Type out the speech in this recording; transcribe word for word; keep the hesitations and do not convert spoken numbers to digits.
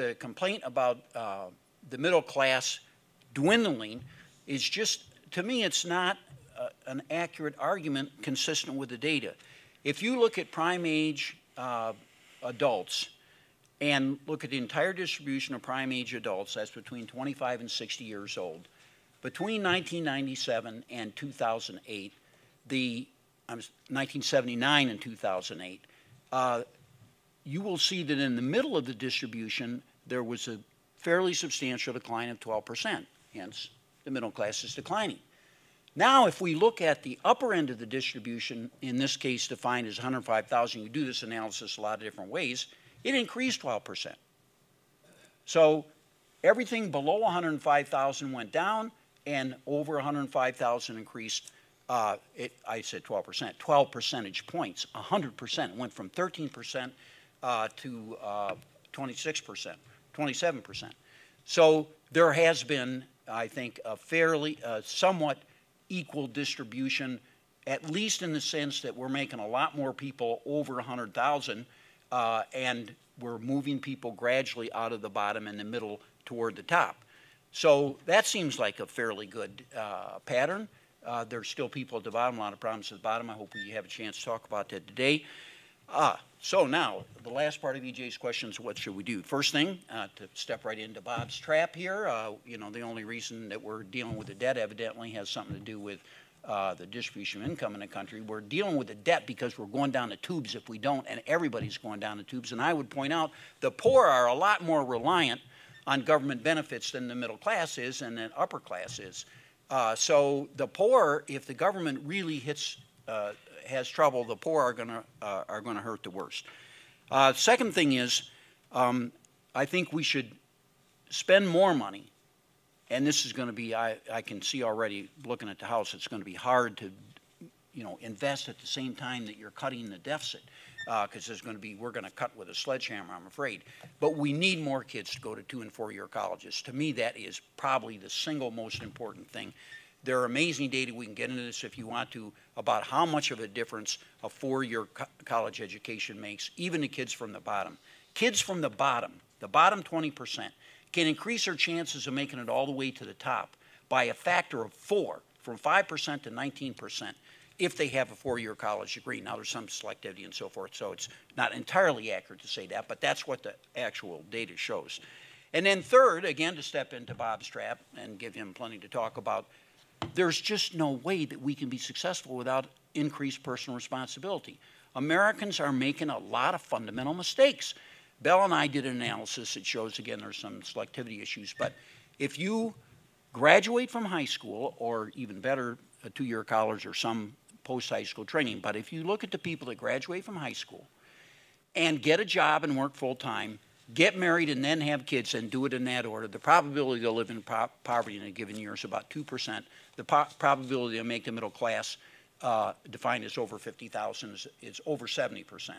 the complaint about uh, the middle class dwindling is just, to me, it's not uh, an accurate argument consistent with the data. If you look at prime age uh, adults and look at the entire distribution of prime age adults, that's between twenty-five and sixty years old, between nineteen ninety-seven and two thousand eight, the um, nineteen seventy-nine and two thousand eight, uh, you will see that in the middle of the distribution, there was a fairly substantial decline of twelve percent, hence the middle class is declining. Now, if we look at the upper end of the distribution, in this case defined as one hundred five thousand, you do this analysis a lot of different ways, it increased twelve percent. So everything below one hundred five thousand went down, and over one hundred five thousand increased, uh, it, I said twelve percent, twelve percentage points, one hundred percent. It went from thirteen percent uh, to uh, twenty-six percent, twenty-seven percent. So there has been, I think, a fairly, uh, somewhat equal distribution, at least in the sense that we're making a lot more people over one hundred thousand, uh, and we're moving people gradually out of the bottom and the middle toward the top. So that seems like a fairly good uh, pattern. Uh, there's still people at the bottom, a lot of problems at the bottom. I hope we have a chance to talk about that today. Uh, so now, the last part of E J's question is what should we do? First thing, uh, to step right into Bob's trap here, uh, you know, the only reason that we're dealing with the debt evidently has something to do with uh, the distribution of income in the country. We're dealing with the debt because we're going down the tubes if we don't, and everybody's going down the tubes. And I would point out the poor are a lot more reliant on government benefits than the middle class is and the upper class is. Uh, so the poor, if the government really hits, uh, has trouble, the poor are gonna, uh, are gonna hurt the worst. Uh, second thing is, um, I think we should spend more money, and this is gonna be, I, I can see already looking at the House, it's gonna be hard to, you know, invest at the same time that you're cutting the deficit. Because uh, there's going to be, we're going to cut with a sledgehammer, I'm afraid. But we need more kids to go to two and four year colleges. To me, that is probably the single most important thing. There are amazing data, we can get into this if you want to, about how much of a difference a four year co college education makes, even to kids from the bottom. Kids from the bottom, the bottom twenty percent, can increase their chances of making it all the way to the top by a factor of four, from five percent to nineteen percent. If they have a four-year college degree. Now, there's some selectivity and so forth, so it's not entirely accurate to say that, but that's what the actual data shows. And then third, again, to step into Bob's trap and give him plenty to talk about, there's just no way that we can be successful without increased personal responsibility. Americans are making a lot of fundamental mistakes. Bell and I did an analysis that shows, again, there's some selectivity issues, but if you graduate from high school, or even better, a two-year college or some post-high school training, but if you look at the people that graduate from high school and get a job and work full-time, get married and then have kids and do it in that order, the probability they'll live in po poverty in a given year is about two percent. The po probability they'll make the middle class uh, defined as over fifty thousand is, is over seventy percent.